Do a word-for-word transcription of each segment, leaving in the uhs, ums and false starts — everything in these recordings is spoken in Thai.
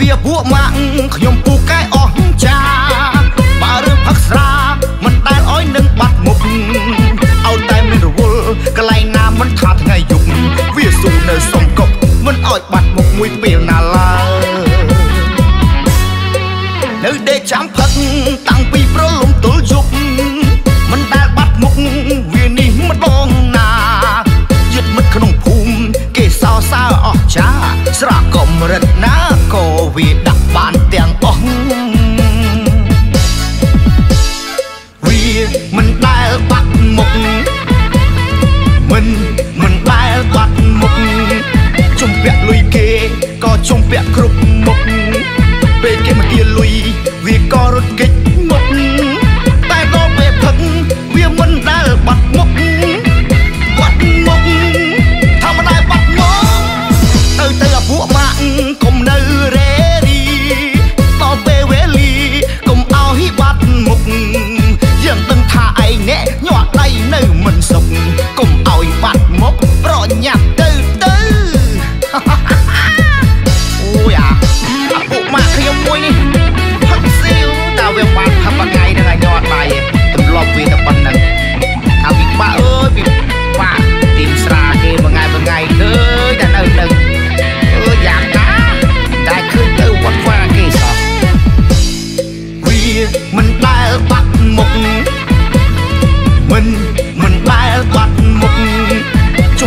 เบียบวกมาขยมปูแก่ออกจาบารืมอักษรามันตายอ้อยนึ่งบัดมุกเอาแต่ไม่รู้วกลายน้ำมันขาดไงยุกวิสุเนสมกบมันอ้อยบัดมุกมุยเปลี่ยนนาลาเนื้อเดชามพักตั้งปีเพราะลมตุลยุกมันตายบัดมุกวินิมันบองนายึดมันขนมภูมิเกศาสาออกจ้าสระกมรนาโควิดดักบานเตียงอ้องวีมันได้บัดมุกมันมันได้บัดมุกจุ่มเปียกลุยเกก็จุ่มเปียกครุบมุกเปเกมาเกียลุยวีก็รถเก๋งมุกแต่เราเปพังวีมันได้บัดมุกบัดมุกทำอะไรบัดมุกเติร์เติร์บัวมาคมเนรจ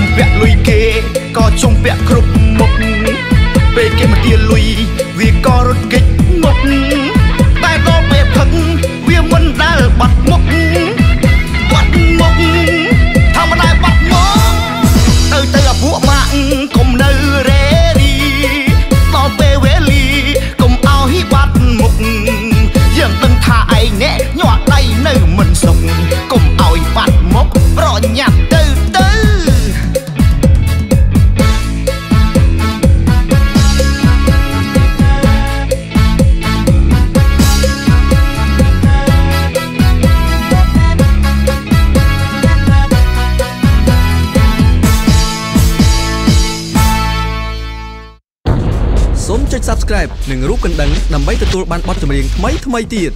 งเปียกครุบมกเปเกมาเตียลุยวีก็รถเก๋งมกแต่เราเปพังวีมันได้บัดมกบัดมกทำอะไรบัดมกเติร์เติร์บัวมาคมเนรรีต่อเปเวลีกมเอาให้บัดมกยังตึงท่าไอเนะหยอดไอเนื้อมันสงกมเอาให้บัดมกเพราะหยัดเติร์เติร์subscribe หนึ่งรูปกันดังนำไปตัวตัวบันบอสจำเรียงไม่ทำไมตีด